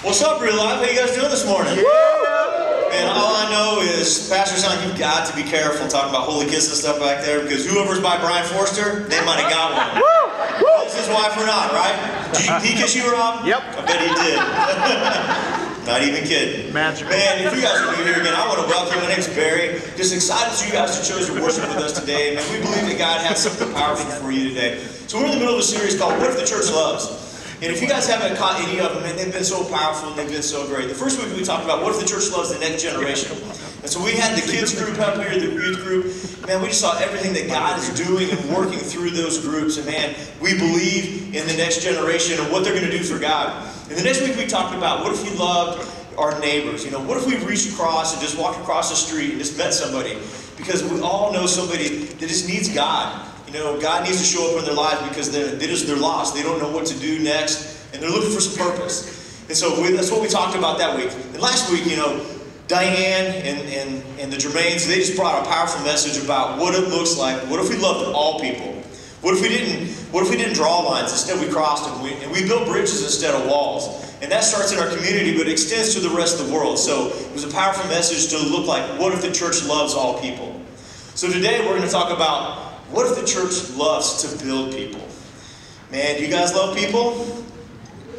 What's up, Real Life? How you guys doing this morning? And all I know is, Pastor Son, you got to be careful talking about holy kiss and stuff back there, because whoever's by Brian Forster, they might have got one. That's his wife or not, right? Did he kiss you, Rob? Yep. I bet he did. Not even kidding. Magical. Man, if you guys are here again, I want to welcome you. My name's Barry. Just excited for you guys to chose to worship with us today. Man, we believe that God has something powerful for you today. So we're in the middle of a series called What If the Church Loves? And if you guys haven't caught any of them, man, they've been so powerful and they've been so great. The first week we talked about what if the church loves the next generation. And so we had the kids group up here, the youth group. Man, we just saw everything that God is doing and working through those groups. And man, we believe in the next generation and what they're going to do for God. And the next week we talked about what if you loved our neighbors. You know, what if we reached across and just walked across the street and just met somebody? Because we all know somebody that just needs God. You know, God needs to show up in their lives because they're lost. They don't know what to do next, and they're looking for some purpose. And so that's what we talked about that week. And last week, you know, Diane and the Jermains, they just brought a powerful message about what it looks like. What if we loved all people? What if we didn't draw lines? Instead, we crossed them. We built bridges instead of walls. And that starts in our community, but extends to the rest of the world. So it was a powerful message to look like, what if the church loves all people? So today, we're going to talk about, what if the church loves to build people? Man, do you guys love people?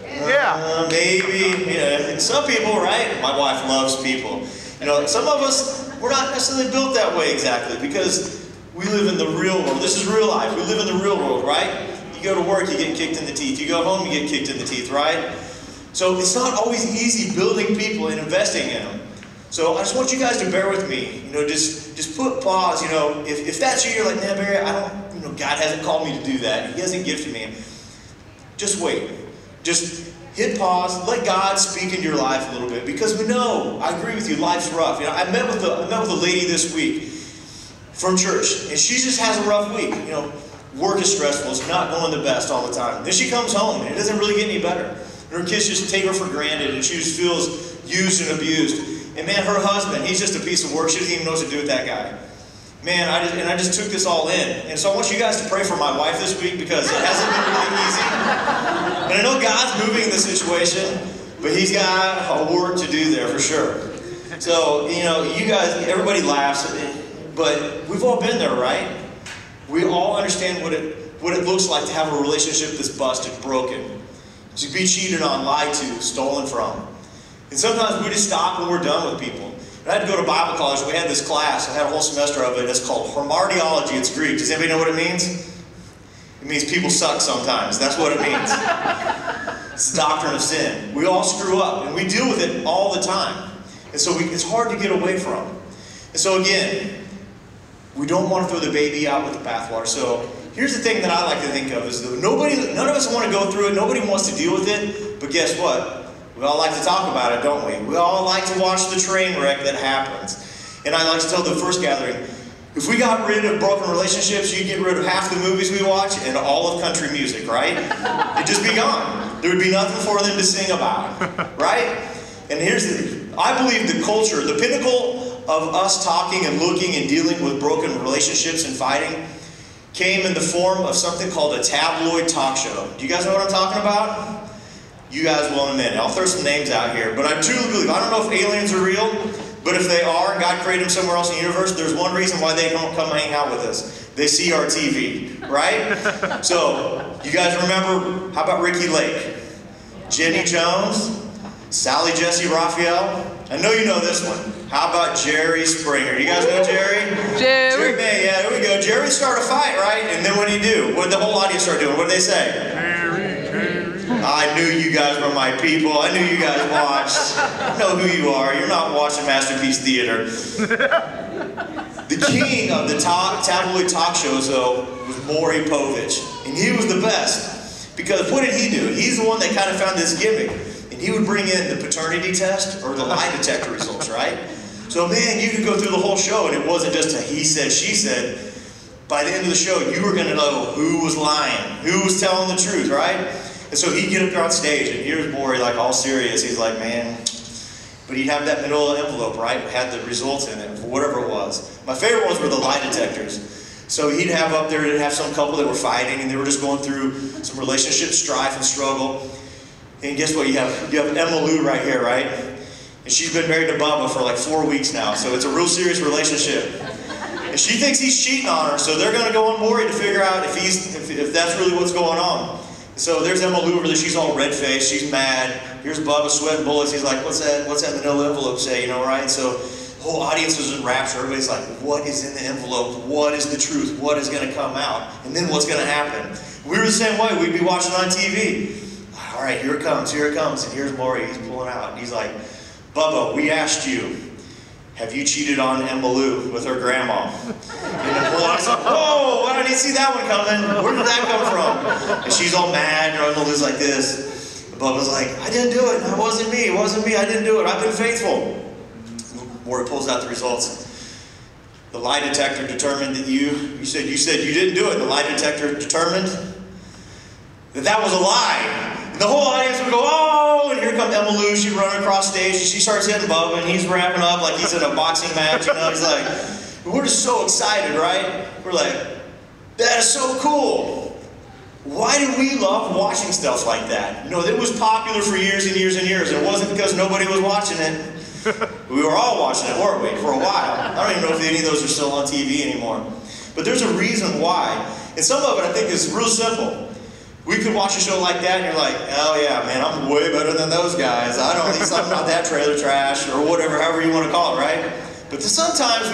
Yeah. Maybe. Yeah. Some people, right? My wife loves people. You know, some of us, we're not necessarily built that way exactly, because we live in the real world. This is real life. We live in the real world, right? You go to work, you get kicked in the teeth. You go home, you get kicked in the teeth, right? So it's not always easy building people and investing in them. So I just want you guys to bear with me. You know, just put pause. You know, if that's you, you're like, nah, Barry, I don't, you know, God hasn't called me to do that. He hasn't gifted me. Just wait. Just hit pause. Let God speak into your life a little bit, because we know, I agree with you, life's rough. You know, I met with a lady this week from church, and she just has a rough week. You know, work is stressful. It's not going the best all the time. Then she comes home, and it doesn't really get any better. And her kids just take her for granted, and she just feels used and abused. And man, her husband, he's just a piece of work. She doesn't even know what to do with that guy. Man, I just took this all in. And so I want you guys to pray for my wife this week, because it hasn't been really easy. And I know God's moving the situation, but he's got a work to do there for sure. So, you know, you guys, everybody laughs, but we've all been there, right? We all understand what it looks like to have a relationship that's busted, broken, to be cheated on, lied to, stolen from. And sometimes we just stop when we're done with people. And I had to go to Bible college, and we had this class. I had a whole semester of it. It's called Hermardiology. It's Greek. Does anybody know what it means? It means people suck sometimes. That's what it means. It's the doctrine of sin. We all screw up, and we deal with it all the time. And so it's hard to get away from. And so again, we don't want to throw the baby out with the bathwater. So here's the thing that I like to think of is that none of us want to go through it. Nobody wants to deal with it. But guess what? We all like to talk about it, don't we? We all like to watch the train wreck that happens. And I like to tell the first gathering, if we got rid of broken relationships, you'd get rid of half the movies we watch and all of country music, right? It'd just be gone. There would be nothing for them to sing about, right? And here's the, I believe the culture, the pinnacle of us talking and looking and dealing with broken relationships and fighting came in the form of something called a tabloid talk show. Do you guys know what I'm talking about? You guys will in a minute. I'll throw some names out here. But I truly believe, I don't know if aliens are real, but if they are, God created them somewhere else in the universe, there's one reason why they don't come hang out with us. They see our TV, right? So, you guys remember, how about Ricky Lake? Jenny Jones? Sally Jesse Raphael? I know you know this one. How about Jerry Springer? You guys know Jerry? Jerry. Man, yeah, there we go. Jerry started a fight, right? And then what did he do? What did the whole audience start doing? What did they say? I knew you guys were my people. I knew you guys watched. I know who you are. You're not watching Masterpiece Theater. The king of the tabloid talk shows, though, was Maury Povich. And he was the best. Because what did he do? He's the one that kind of found this gimmick. And he would bring in the paternity test or the lie detector results, right? So, man, you could go through the whole show, and it wasn't just a he said, she said. By the end of the show, you were going to know who was lying, who was telling the truth, right? And so he'd get up there on stage, and here's Maury, like, all serious. He's like, man. But he'd have that middle envelope, right? It had the results in it, whatever it was. My favorite ones were the lie detectors. So he'd have up there, he'd have some couple that were fighting, and they were just going through some relationship strife and struggle. And guess what? You have Emma Lou right here, right? And she's been married to Bubba for like 4 weeks now, so it's a real serious relationship. And she thinks he's cheating on her, so they're going to go on Maury to figure out if that's really what's going on. So there's Emma Lueber, she's all red-faced, she's mad. Here's Bubba sweating bullets. He's like, what's that manila envelope say, you know, right? So the whole audience was in rapture. Everybody's like, what is in the envelope? What is the truth? What is going to come out? And then what's going to happen? We were the same way. We'd be watching on TV. All right, here it comes. And here's Maury, he's pulling out. And he's like, Bubba, we asked you, have you cheated on Emma Lou with her grandma? And the whole audience is like, whoa, why didn't you see that one coming? Where did that come from? And she's all mad, and Emma Lou's like this. And Bubba's like, I didn't do it. It wasn't me. I didn't do it. I've been faithful. Maury pulls out the results. The lie detector determined that you said you didn't do it. The lie detector determined that was a lie. The whole audience would go, oh, and here comes Emma Lou. She's running across stage, and she starts hitting Bubba, and he's wrapping up like he's in a boxing match. You know, he's like, we're just so excited, right? We're like, that is so cool. Why do we love watching stuff like that? You know, it was popular for years and years and years. It wasn't because nobody was watching it. We were all watching it, weren't we, for a while. I don't even know if any of those are still on TV anymore. But there's a reason why. And some of it, I think, is real simple. We could watch a show like that, and you're like, oh yeah, man, I'm way better than those guys. I'm not that trailer trash, or whatever, however you want to call it, right? But sometimes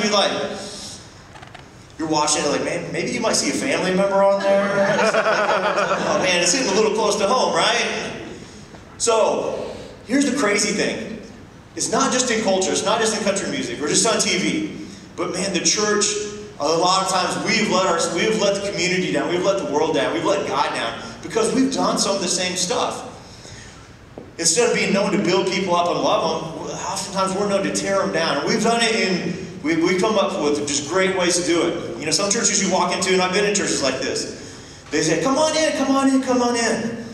you're watching it like, man, maybe you might see a family member on there. Oh man, it's getting a little close to home, right? So, here's the crazy thing. It's not just in culture, it's not just in country music, or just on TV. But man, the church, a lot of times we've let the community down, we've let the world down, we've let God down, because we've done some of the same stuff. Instead of being known to build people up and love them, oftentimes we're known to tear them down. And we've done it in, we come up with just great ways to do it. You know, some churches you walk into, and I've been in churches like this, they say, come on in.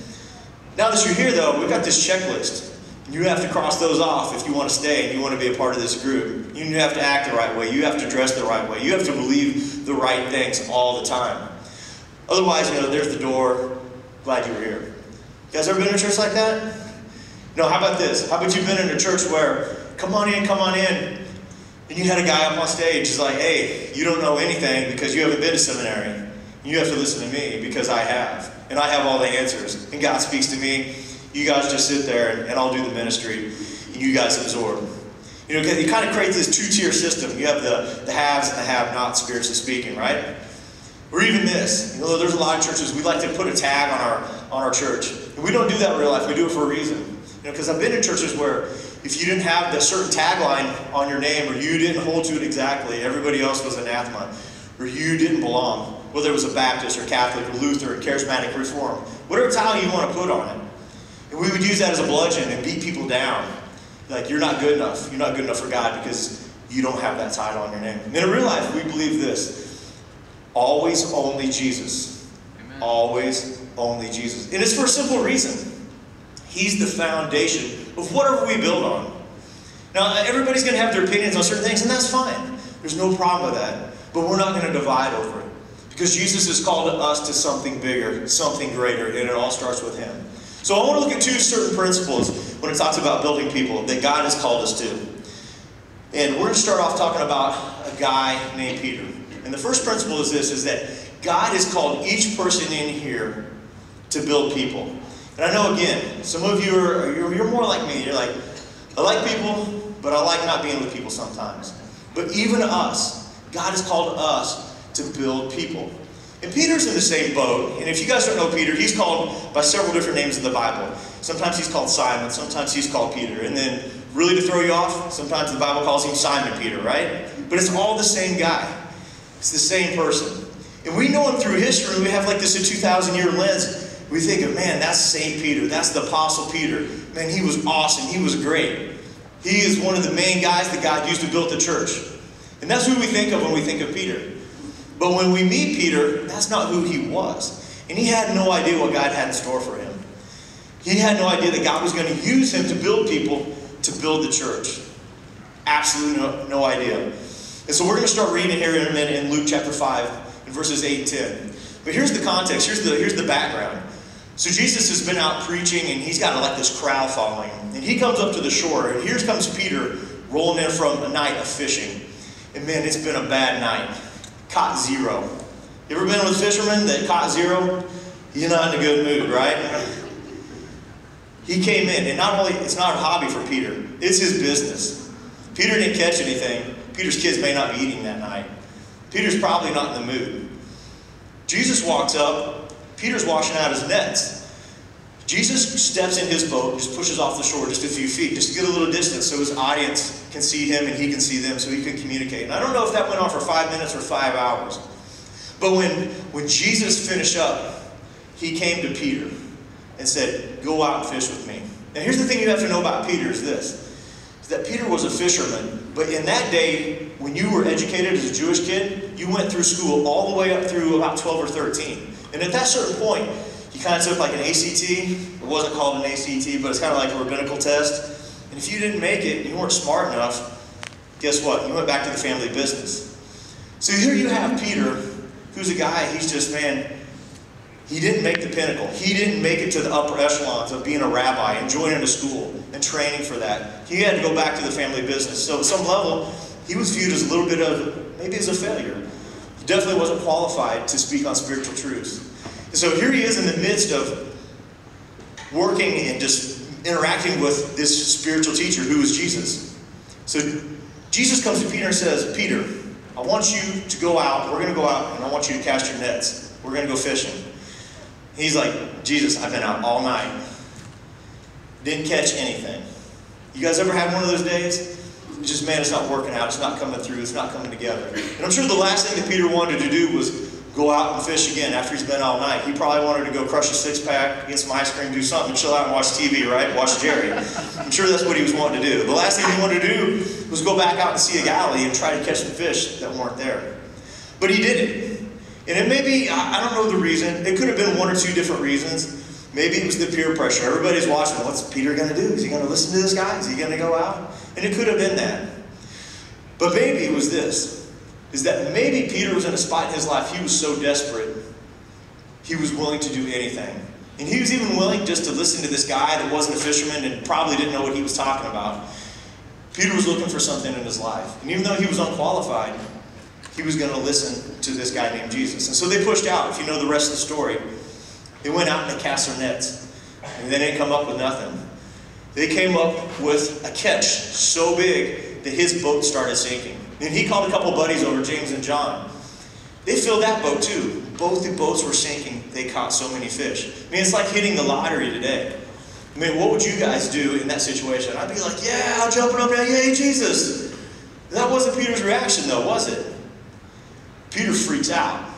Now that you're here though, we've got this checklist. You have to cross those off if you want to stay and you want to be a part of this group. You have to act the right way. You have to dress the right way. You have to believe the right things all the time. Otherwise, you know, there's the door. Glad you were here. You guys ever been in a church like that? No, how about this? How about you've been in a church where, come on in. And you had a guy up on stage. He's like, hey, you don't know anything because you haven't been to seminary. You have to listen to me because I have. And I have all the answers. And God speaks to me. You guys just sit there and I'll do the ministry and you guys absorb. You know, it kind of creates this two-tier system. You have the haves and the have-nots, spiritually speaking, right? Or even this. You know, there's a lot of churches, we like to put a tag on our church. And we don't do that in real life. We do it for a reason. You know, because I've been in churches where if you didn't have the certain tagline on your name or you didn't hold to it exactly, everybody else was anathema or you didn't belong, whether it was a Baptist or Catholic or Lutheran, Charismatic, Reform, whatever title you want to put on it. And we would use that as a bludgeon and beat people down. Like, you're not good enough. You're not good enough for God because you don't have that title on your name. And in real life, we believe this. Always only Jesus. Amen. Always only Jesus. And it's for a simple reason. He's the foundation of whatever we build on. Now, everybody's going to have their opinions on certain things, and that's fine. There's no problem with that. But we're not going to divide over it. Because Jesus has called us to something bigger, something greater, and it all starts with Him. So I want to look at two certain principles when it talks about building people that God has called us to. And we're going to start off talking about a guy named Peter. And the first principle is this, is that God has called each person in here to build people. And I know, again, some of you are, you're more like me. You're like, I like people, but I like not being with people sometimes. But even us, God has called us to build people. And Peter's in the same boat, and if you guys don't know Peter, he's called by several different names in the Bible. Sometimes he's called Simon, sometimes he's called Peter, and then really to throw you off, sometimes the Bible calls him Simon Peter, right? But it's all the same guy. It's the same person. And we know him through history. We have like this a 2,000-year lens. We think of, man, that's St. Peter. That's the Apostle Peter. Man, he was awesome. He was great. He is one of the main guys that God used to build the church. And that's who we think of when we think of Peter. But when we meet Peter, that's not who he was. And he had no idea what God had in store for him. He had no idea that God was going to use him to build people, to build the church. Absolutely no idea. And so we're going to start reading here in a minute in Luke chapter 5, in verses 8 and 10. But here's the context, here's the background. So Jesus has been out preaching, and he's got like this crowd following. And he comes up to the shore, and here comes Peter rolling in from a night of fishing. And man, it's been a bad night. Caught zero. You ever been with fishermen that caught zero? You're not in a good mood, right? He came in, and not only, it's not a hobby for Peter, it's his business. Peter didn't catch anything. Peter's kids may not be eating that night. Peter's probably not in the mood. Jesus walks up, Peter's washing out his nets. Jesus steps in his boat, just pushes off the shore just a few feet, just to get a little distance so his audience can see him and he can see them so he can communicate. And I don't know if that went on for 5 minutes or 5 hours. But when Jesus finished up, he came to Peter and said, go out and fish with me. Now here's the thing you have to know about Peter is this, is that Peter was a fisherman, but in that day, when you were educated as a Jewish kid, you went through school all the way up through about 12 or 13. And at that certain point, you kind of took like an ACT. It wasn't called an ACT, but it's kind of like a rabbinical test. And if you didn't make it, you weren't smart enough, guess what? You went back to the family business. So here you have Peter, who's a guy, he's just, man, he didn't make the pinnacle. He didn't make it to the upper echelons of being a rabbi and joining a school and training for that. He had to go back to the family business. So at some level, he was viewed as a little bit of, maybe as a failure. He definitely wasn't qualified to speak on spiritual truths. And so here he is in the midst of working and just interacting with this spiritual teacher who is Jesus. So Jesus comes to Peter and says, Peter, I want you to go out. We're going to go out and I want you to cast your nets. We're going to go fishing. He's like, Jesus, I've been out all night. Didn't catch anything. You guys ever had one of those days? Just, man, it's not working out. It's not coming through. It's not coming together. And I'm sure the last thing that Peter wanted to do was go out and fish again after he's been all night. He probably wanted to go crush a six-pack, get some ice cream, do something, chill out and watch TV, right? Watch Jerry. I'm sure that's what he was wanting to do. The last thing he wanted to do was go back out and see a Galilee and try to catch some fish that weren't there. But he didn't. And it may be, I don't know the reason, it could have been one or two different reasons. Maybe it was the peer pressure. Everybody's watching, what's Peter going to do? Is he going to listen to this guy? Is he going to go out? And it could have been that. But maybe it was this, is that maybe Peter was in a spot in his life, he was so desperate, he was willing to do anything. And he was even willing just to listen to this guy that wasn't a fisherman and probably didn't know what he was talking about. Peter was looking for something in his life. And even though he was unqualified, he was going to listen to this guy named Jesus. And so they pushed out, if you know the rest of the story. They went out and they cast their nets. And they didn't come up with nothing. They came up with a catch so big that his boat started sinking. And he called a couple buddies over, James and John. They filled that boat too. Both the boats were sinking. They caught so many fish. I mean, it's like hitting the lottery today. I mean, what would you guys do in that situation? I'd be like, yeah, I'll jump it up now. Yay, Jesus. That wasn't Peter's reaction though, was it? Peter freaks out.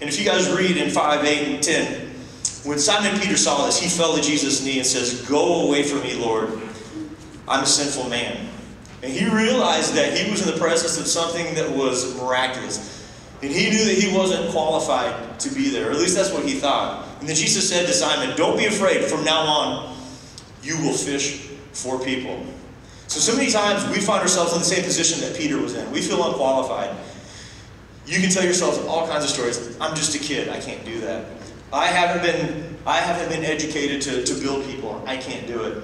And if you guys read in 5, 8, and 10, when Simon Peter saw this, he fell to Jesus' knee and says, go away from me, Lord. I'm a sinful man. And he realized that he was in the presence of something that was miraculous. And he knew that he wasn't qualified to be there. Or at least that's what he thought. And then Jesus said to Simon, don't be afraid. From now on, you will fish for people. So many times we find ourselves in the same position that Peter was in. We feel unqualified. You can tell yourselves all kinds of stories. I'm just a kid. I can't do that. I haven't been educated to build people. I can't do it.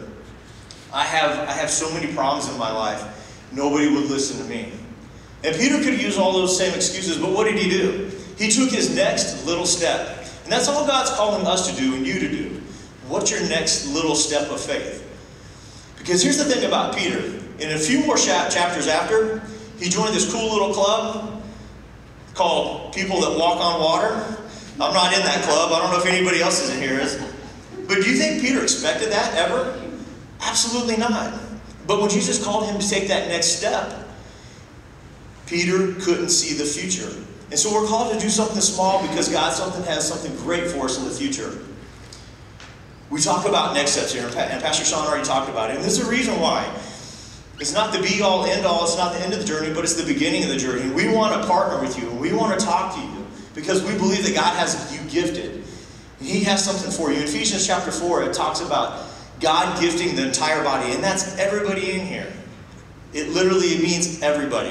I have so many problems in my life. Nobody would listen to me. And Peter could use all those same excuses, but what did he do? He took his next little step. And that's all God's calling us to do and you to do. What's your next little step of faith? Because here's the thing about Peter. In a few more chapters after, he joined this cool little club called People That Walk on Water. I'm not in that club. I don't know if anybody else is in here. But do you think Peter expected that ever? Absolutely not. But when Jesus called him to take that next step, Peter couldn't see the future. And so we're called to do something small because God has something great for us in the future. We talk about next steps here, and Pastor Sean already talked about it. And there's a reason why. It's not the be-all, end-all, it's not the end of the journey, but it's the beginning of the journey. And we want to partner with you, and we want to talk to you, because we believe that God has you gifted. And He has something for you. In Ephesians chapter 4, it talks about God gifting the entire body, and that's everybody in here. It literally means everybody.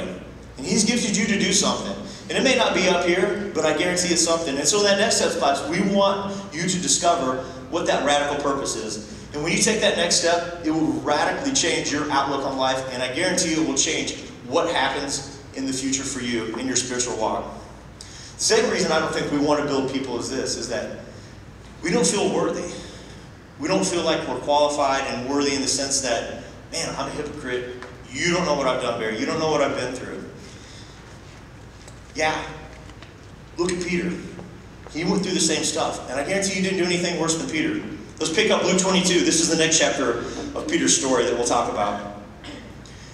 And He's gifted you to do something. And it may not be up here, but I guarantee it's something. And so that next step class, we want you to discover what that radical purpose is. And when you take that next step, it will radically change your outlook on life, and I guarantee you it will change what happens in the future for you in your spiritual walk. The second reason I don't think we want to build people is this, is that we don't feel worthy. We don't feel like we're qualified and worthy in the sense that, man, I'm a hypocrite. You don't know what I've done, Barry. You don't know what I've been through. Yeah, look at Peter. He went through the same stuff, and I guarantee you didn't do anything worse than Peter. Let's pick up Luke 22. This is the next chapter of Peter's story that we'll talk about.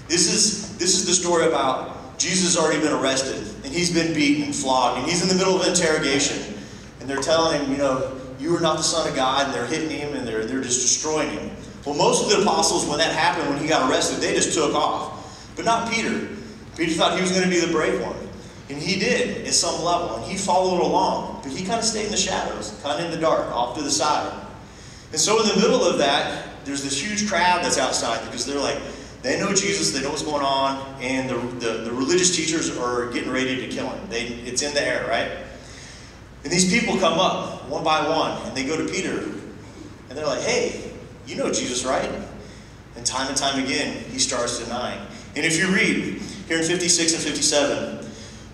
This is the story about Jesus has already been arrested, and he's been beaten and flogged, and he's in the middle of interrogation, and they're telling him, you know, you are not the Son of God, and they're hitting him, and they're just destroying him. Well, most of the apostles, when that happened, when he got arrested, they just took off, but not Peter. Peter thought he was going to be the brave one. And he did, at some level, and he followed along, but he kind of stayed in the shadows, kind of in the dark, off to the side. And so in the middle of that, there's this huge crowd that's outside, because they're like, they know Jesus, they know what's going on, and the religious teachers are getting ready to kill him. It's in the air, right? And these people come up, one by one, and they go to Peter, and they're like, hey, you know Jesus, right? And time again, he starts denying. And if you read, here in 56 and 57,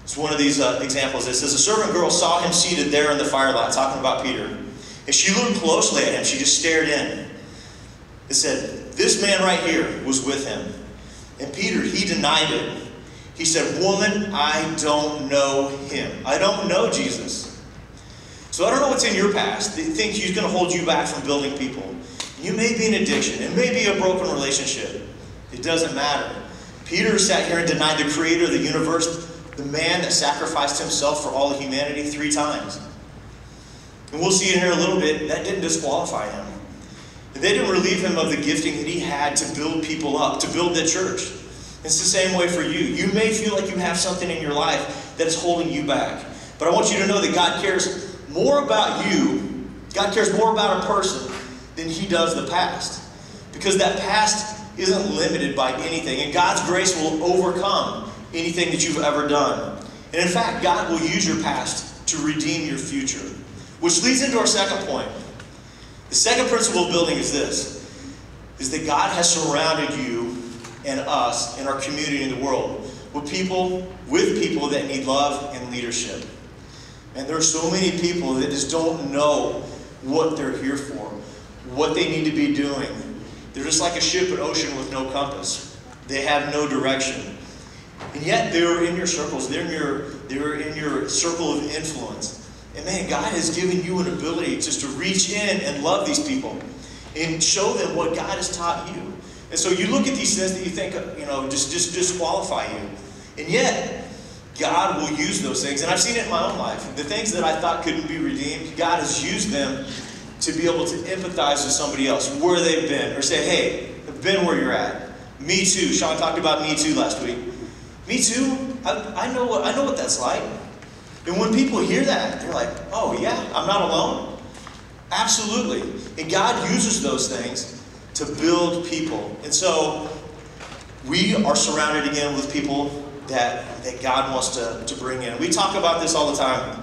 it's one of these examples. It says, a servant girl saw him seated there in the firelight, talking about Peter. And she looked closely at him. She just stared in. It said, this man right here was with him. And Peter, he denied it. He said, woman, I don't know him. I don't know Jesus. So I don't know what's in your past. They think he's going to hold you back from building people. You may be an addiction. It may be a broken relationship. It doesn't matter. Peter sat here and denied the creator of the universe, the man that sacrificed himself for all of humanity 3 times. And we'll see in here a little bit, that didn't disqualify him. They didn't relieve him of the gifting that he had to build people up, to build the church. It's the same way for you. You may feel like you have something in your life that is holding you back. But I want you to know that God cares more about you, God cares more about a person than he does the past. Because that past isn't limited by anything. And God's grace will overcome anything that you've ever done. And in fact, God will use your past to redeem your future. Which leads into our second point. The second principle of building is this, is that God has surrounded you and us and our community in the world with people that need love and leadership. And there are so many people that just don't know what they're here for, what they need to be doing. They're just like a ship in an ocean with no compass. They have no direction. And yet they're in your circles, they're in your circle of influence. And man, God has given you an ability just to reach in and love these people and show them what God has taught you. And so you look at these things that you think, you know, just disqualify you. And yet, God will use those things. And I've seen it in my own life. The things that I thought couldn't be redeemed, God has used them to be able to empathize with somebody else, where they've been, or say, hey, I've been where you're at. Me too. Sean talked about me too last week. Me too. I know what that's like. And when people hear that, they're like, oh yeah, I'm not alone. Absolutely. And God uses those things to build people. And so we are surrounded again with people that God wants to bring in. We talk about this all the time.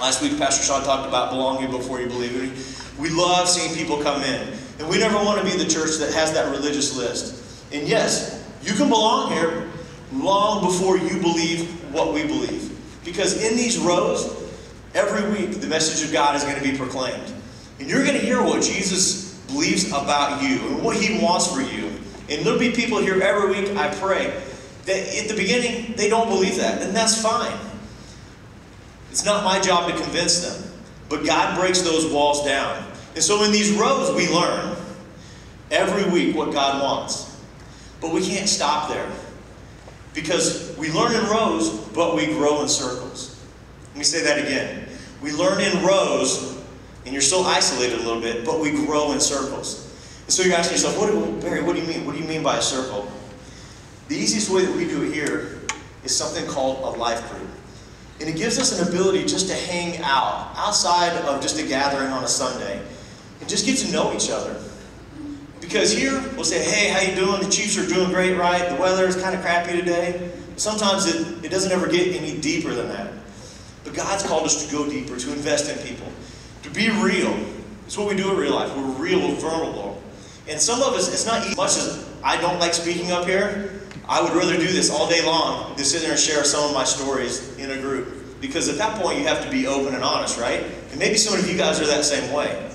Last week, Pastor Sean talked about belonging before you believe it. We love seeing people come in. And we never want to be the church that has that religious list. And yes, you can belong here, long before you believe what we believe. Because in these rows, every week, the message of God is going to be proclaimed. And you're going to hear what Jesus believes about you and what he wants for you. And there'll be people here every week, I pray, that at the beginning, they don't believe that. And that's fine. It's not my job to convince them. But God breaks those walls down. And so in these rows, we learn every week what God wants. But we can't stop there. Because we learn in rows, but we grow in circles. Let me say that again. We learn in rows, and you're still isolated a little bit, but we grow in circles. And so you're asking yourself, Barry, what do you mean? What do you mean by a circle? The easiest way that we do it here is something called a life group. And it gives us an ability just to hang out, outside of just a gathering on a Sunday, and just get to know each other. Because here, we'll say, hey, how you doing? The Chiefs are doing great, right? The weather is kind of crappy today. Sometimes it doesn't ever get any deeper than that. But God's called us to go deeper, to invest in people, to be real, It's what we do in real life. We're real vulnerable. And some of us, it's not easy. As much as I don't like speaking up here, I would rather do this all day long than sit there and share some of my stories in a group. Because at that point, you have to be open and honest, right? And maybe some of you guys are that same way.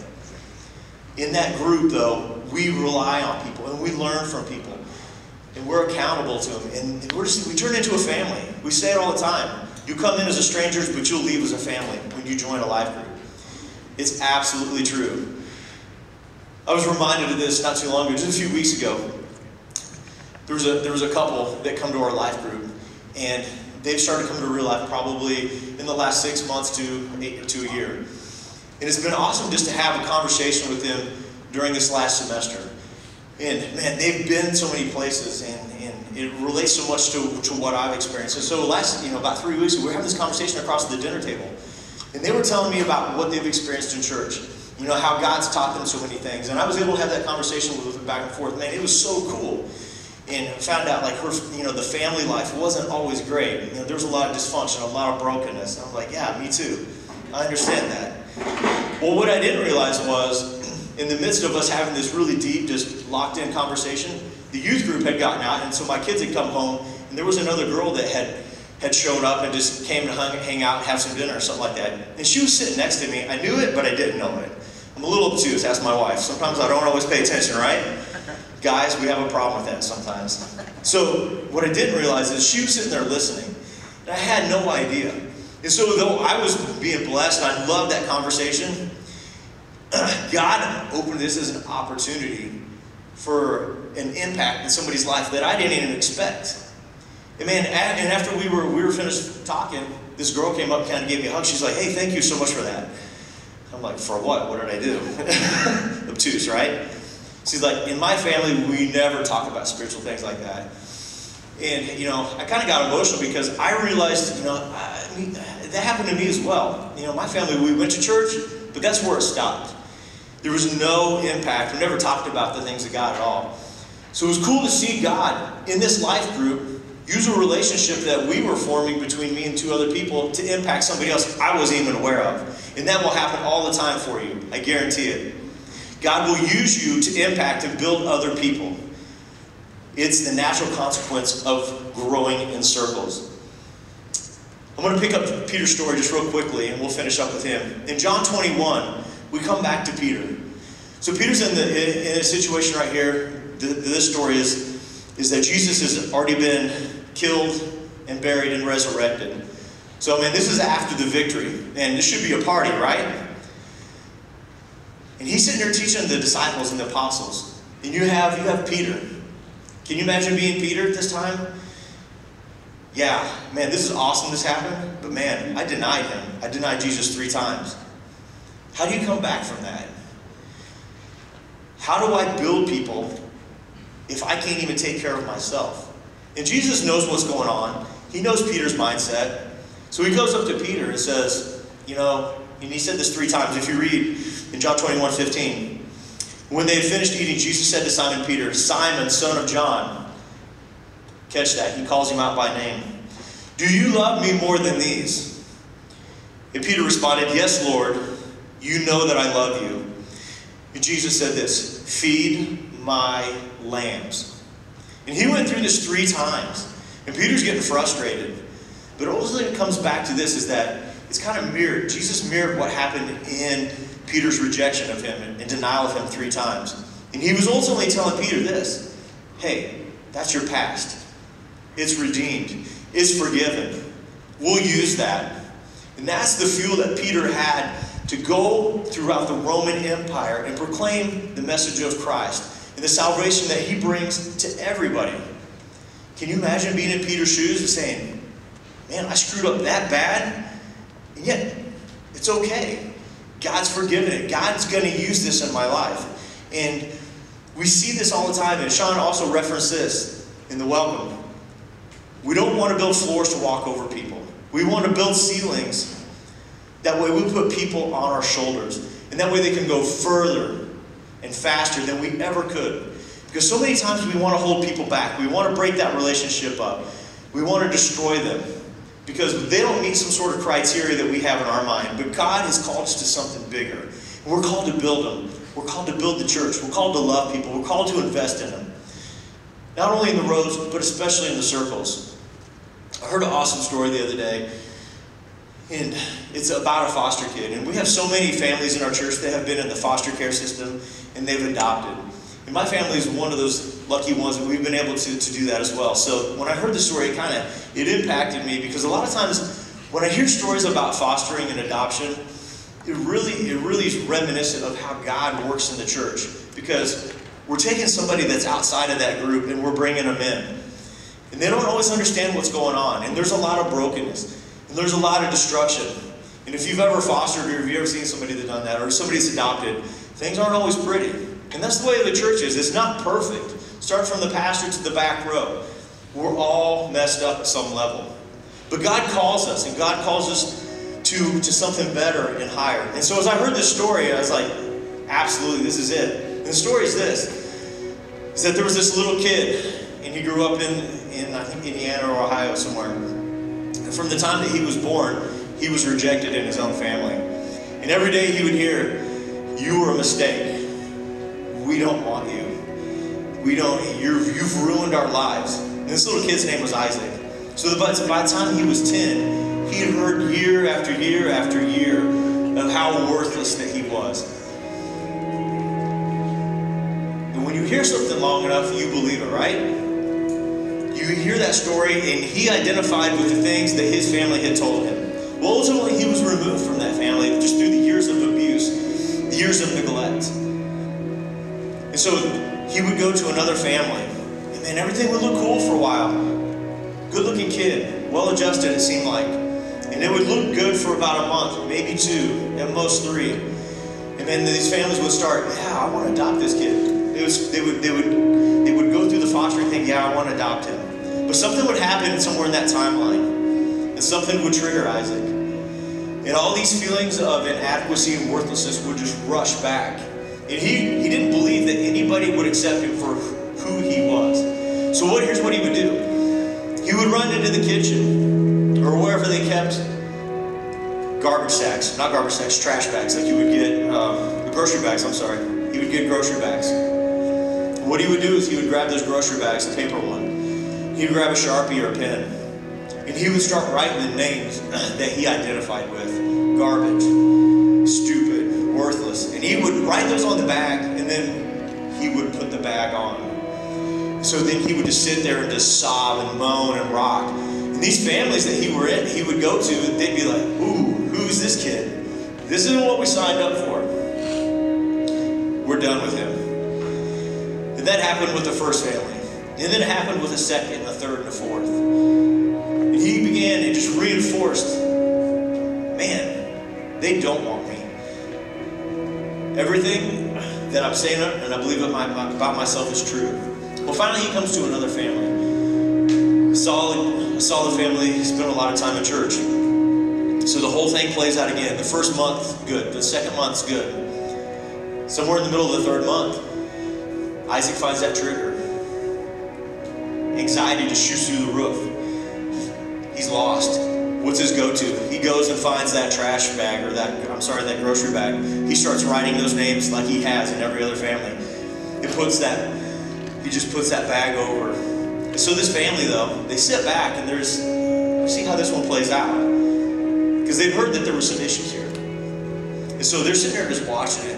In that group, though, we rely on people, and we learn from people. And we're accountable to them. And we turn into a family. We say it all the time. You come in as a stranger, but you'll leave as a family when you join a life group. It's absolutely true. I was reminded of this not too long ago, just a few weeks ago. There was a couple that come to our life group, and they've started coming to real life probably in the last 6 months to a year. And it's been awesome just to have a conversation with them during this last semester. And man, they've been so many places, and it relates so much to what I've experienced. And so last, about 3 weeks ago, we were having this conversation across the dinner table. And they were telling me about what they've experienced in church, how God's taught them so many things. And I was able to have that conversation with them back and forth. Man, it was so cool. And found out, like, her, the family life wasn't always great. There was a lot of dysfunction, a lot of brokenness. And I was like, yeah, me too. I understand that. Well, what I didn't realize was, in the midst of us having this really deep, just locked-in conversation, the youth group had gotten out, and so my kids had come home, and there was another girl that had shown up and just came to hang out and have some dinner or something like that. And she was sitting next to me. I knew it, but I didn't know it. I'm a little obtuse, ask my wife. Sometimes I don't always pay attention, right? Guys, we have a problem with that sometimes. So what I didn't realize is she was sitting there listening, and I had no idea. And so though I was being blessed, and I loved that conversation, God opened this as an opportunity for an impact in somebody's life that I didn't even expect. And man, and after we were finished talking, this girl came up, kind of gave me a hug. She's like, hey, thank you so much for that. I'm like, for what? What did I do? Obtuse, right? She's like, in my family, we never talk about spiritual things like that. And, I kind of got emotional because I realized, that happened to me as well. My family, we went to church, but that's where it stopped. There was no impact. We never talked about the things of God at all. So it was cool to see God in this life group use a relationship that we were forming between me and two other people to impact somebody else I wasn't even aware of. And that will happen all the time for you. I guarantee it. God will use you to impact and build other people. It's the natural consequence of growing in circles. I'm going to pick up Peter's story just real quickly, and we'll finish up with him. In John 21, we come back to Peter. So Peter's in a situation right here. This story is that Jesus has already been killed and buried and resurrected. So, man, this is after the victory. And this should be a party, right? And he's sitting there teaching the disciples and the apostles. And you have Peter. Can you imagine being Peter at this time? Yeah, man, this is awesome this happened. But, man, I denied him. I denied Jesus 3 times. How do you come back from that? How do I build people if I can't even take care of myself? And Jesus knows what's going on. He knows Peter's mindset. So he goes up to Peter and says, and he said this 3 times. If you read in John 21:15, when they had finished eating, Jesus said to Simon Peter, Simon, son of John. Catch that. He calls him out by name. Do you love me more than these? And Peter responded, yes, Lord, you know that I love you. And Jesus said this, feed my lambs. And he went through this 3 times. And Peter's getting frustrated. But ultimately it comes back to this, is that it's kind of mirrored. Jesus mirrored what happened in Peter's rejection of him and denial of him 3 times. And he was ultimately telling Peter this, hey, that's your past. It's redeemed. It's forgiven. We'll use that. And that's the fuel that Peter had to go throughout the Roman Empire and proclaim the message of Christ and the salvation that he brings to everybody. Can you imagine being in Peter's shoes and saying, man, I screwed up that bad, and yet it's okay. God's forgiven it. God's going to use this in my life. And we see this all the time, and Sean also referenced this in the welcome. We don't want to build floors to walk over people. We want to build ceilings. That way we put people on our shoulders. And that way they can go further and faster than we ever could. Because so many times we want to hold people back. We want to break that relationship up. We want to destroy them. Because they don't meet some sort of criteria that we have in our mind. But God has called us to something bigger. And we're called to build them. We're called to build the church. We're called to love people. We're called to invest in them. Not only in the roads, but especially in the circles. I heard an awesome story the other day, and it's about a foster kid. And we have so many families in our church that have been in the foster care system, and they've adopted. And my family is one of those lucky ones that we've been able to do that as well. So when I heard the story, it impacted me, because a lot of times when I hear stories about fostering and adoption, it really is reminiscent of how God works in the church, because we're taking somebody that's outside of that group and we're bringing them in. And they don't always understand what's going on. And there's a lot of brokenness. And there's a lot of destruction. And if you've ever fostered, or if you've ever seen somebody that's done that, or somebody's adopted, things aren't always pretty. And that's the way the church is. It's not perfect. Start from the pastor to the back row. We're all messed up at some level. But God calls us, and God calls us to something better and higher. And so as I heard this story, I was like, absolutely, this is it. And the story is this, is that there was this little kid, and he grew up in I think Indiana or Ohio somewhere. And from the time that he was born, he was rejected in his own family. And every day he would hear, "You were a mistake. We don't want you. You've ruined our lives." And this little kid's name was Isaac. So by the time he was 10, he had heard year after year after year of how worthless that he was. And when you hear something long enough, you believe it, right? You hear that story, and he identified with the things that his family had told him. Well, ultimately, he was removed from that family just through the years of abuse, the years of neglect. And so he would go to another family, and then everything would look cool for a while. Good-looking kid, well-adjusted, it seemed like. And it would look good for about a month, maybe 2, at most 3. And then these families would start, "Yeah, I want to adopt this kid." They would go through the fostering thing, "Yeah, I want to adopt him." But something would happen somewhere in that timeline, and something would trigger Isaac. And all these feelings of inadequacy and worthlessness would just rush back. And he didn't believe that anybody would accept him for who he was. So here's what he would do. He would run into the kitchen, or wherever they kept trash bags, like you would get, grocery bags, I'm sorry. He would get grocery bags. What he would do is he would grab those grocery bags, the paper one. He'd grab a Sharpie or a pen, and he would start writing the names that he identified with: garbage, stupid, worthless. And he would write those on the bag, and then he would put the bag on. So then he would just sit there and just sob and moan and rock. And these families that he would go to, they'd be like, "Ooh, who's this kid? This isn't what we signed up for. We're done with him." And that happened with the first family. And then it happened with the second, the third, and the fourth. And he began and just reinforced, "Man, they don't want me. Everything that I'm saying and I believe about myself is true." Well, finally he comes to another family. A solid family, spent a lot of time in church. So the whole thing plays out again. The first month, good. The second month's good. Somewhere in the middle of the third month, Isaac finds that trigger. Anxiety just shoots through the roof. He's lost. What's his go-to? He goes and finds that trash bag, or that grocery bag. He starts writing those names like he has in every other family. He just puts that bag over. So this family, though, they sit back and see how this one plays out. Because they've heard that there were some issues here. And so they're sitting there just watching it.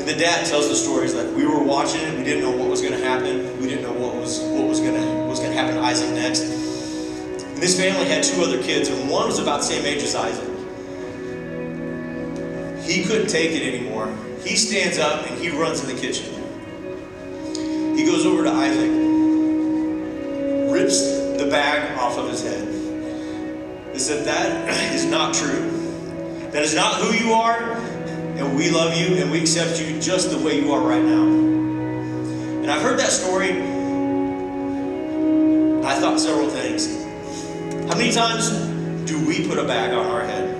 And the dad tells the stories like, "We were watching it, we didn't know what was going to happen. We didn't know what was going to happen to Isaac next." And this family had 2 other kids, and one was about the same age as Isaac. He couldn't take it anymore. He stands up and he runs in the kitchen. He goes over to Isaac, rips the bag off of his head. He said, "That is not true. That is not who you are. And we love you, and we accept you just the way you are right now." And I heard that story, I thought several things. How many times do we put a bag on our head?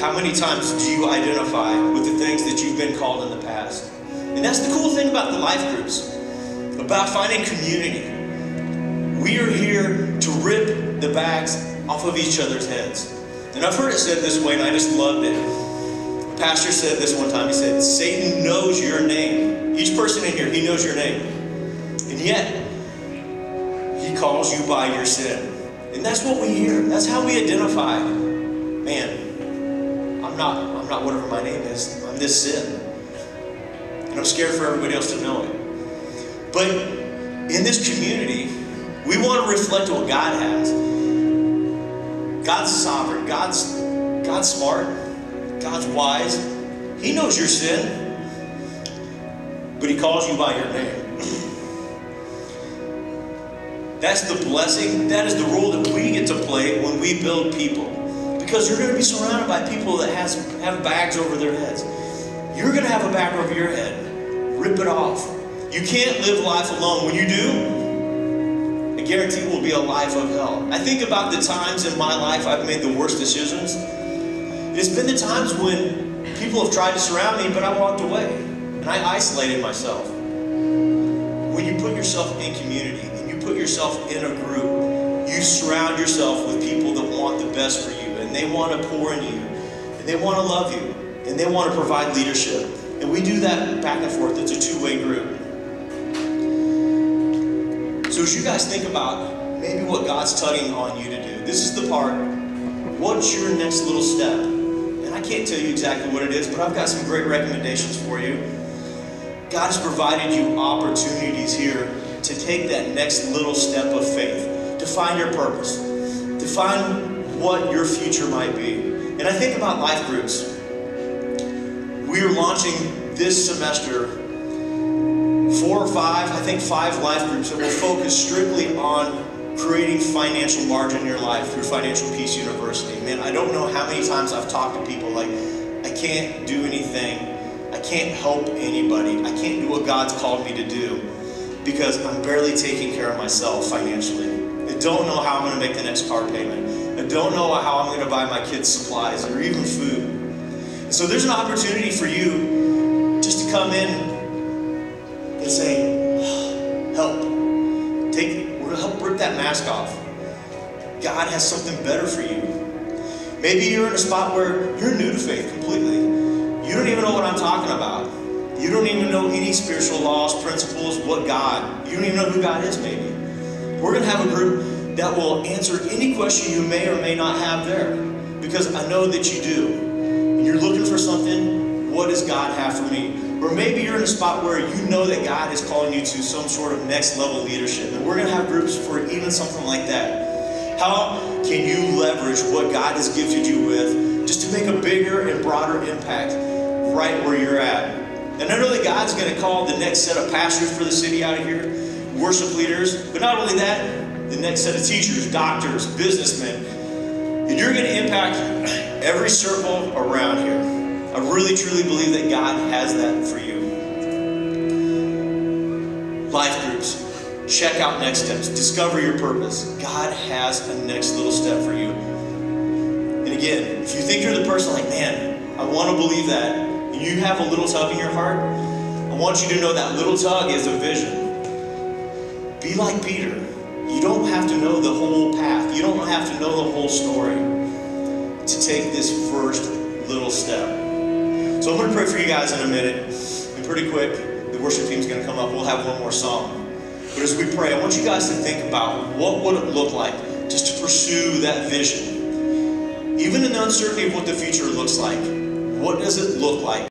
How many times do you identify with the things that you've been called in the past? And that's the cool thing about the life groups, about finding community. We are here to rip the bags off of each other's heads. And I've heard it said this way, and I just loved it. The pastor said this one time, he said, Satan knows your name. Each person in here, he knows your name. And yet, he calls you by your sin. And that's what we hear. That's how we identify. Man, I'm not whatever my name is. I'm this sin. And I'm scared for everybody else to know it. But in this community, we want to reflect what God has. God's sovereign. God's smart. God's wise. He knows your sin. But he calls you by your name. That's the blessing. That is the role that we get to play when we build people. Because you're going to be surrounded by people that have bags over their heads. You're going to have a bag over your head. Rip it off. You can't live life alone. When you do, I guarantee it will be a life of hell. I think about the times in my life I've made the worst decisions. It's been the times when people have tried to surround me, but I walked away. And I isolated myself. When you put yourself in community, put yourself in a group, you surround yourself with people that want the best for you, and they want to pour in you, and they want to love you, and they want to provide leadership. And we do that back and forth. It's a two-way group. So as you guys think about maybe what God's tugging on you to do, this is the part, what's your next little step? And I can't tell you exactly what it is, but I've got some great recommendations for you. God has provided you opportunities here to take that next little step of faith, to find your purpose, to find what your future might be. And I think about life groups. We are launching this semester 5 life groups that will focus strictly on creating financial margin in your life through Financial Peace University. Man, I don't know how many times I've talked to people like, I can't do anything, I can't help anybody, I can't do what God's called me to do, because I'm barely taking care of myself financially. I don't know how I'm gonna make the next car payment. I don't know how I'm gonna buy my kids supplies or even food. So there's an opportunity for you just to come in and say, help. We're gonna help rip that mask off. God has something better for you. Maybe you're in a spot where you're new to faith completely. You don't even know what I'm talking about. You don't even know any spiritual laws, principles, you don't even know who God is, maybe. We're going to have a group that will answer any question you may or may not have there, because I know that you do. And you're looking for something, what does God have for me? Or maybe you're in a spot where you know that God is calling you to some sort of next level leadership. And we're going to have groups for even something like that. How can you leverage what God has gifted you with just to make a bigger and broader impact right where you're at? And I know that God's going to call the next set of pastors for the city out of here, worship leaders, but not only that, the next set of teachers, doctors, businessmen. And you're going to impact every circle around here. I really, truly believe that God has that for you. Life groups. Check out next steps. Discover your purpose. God has a next little step for you. And again, if you think you're the person like, man, I want to believe that, and you have a little tug in your heart, I want you to know that little tug is a vision. Be like Peter. You don't have to know the whole path. You don't have to know the whole story to take this first little step. So I'm going to pray for you guys in a minute. And pretty quick, the worship team's going to come up. We'll have one more song. But as we pray, I want you guys to think about what would it look like just to pursue that vision. Even in the uncertainty of what the future looks like, what does it look like?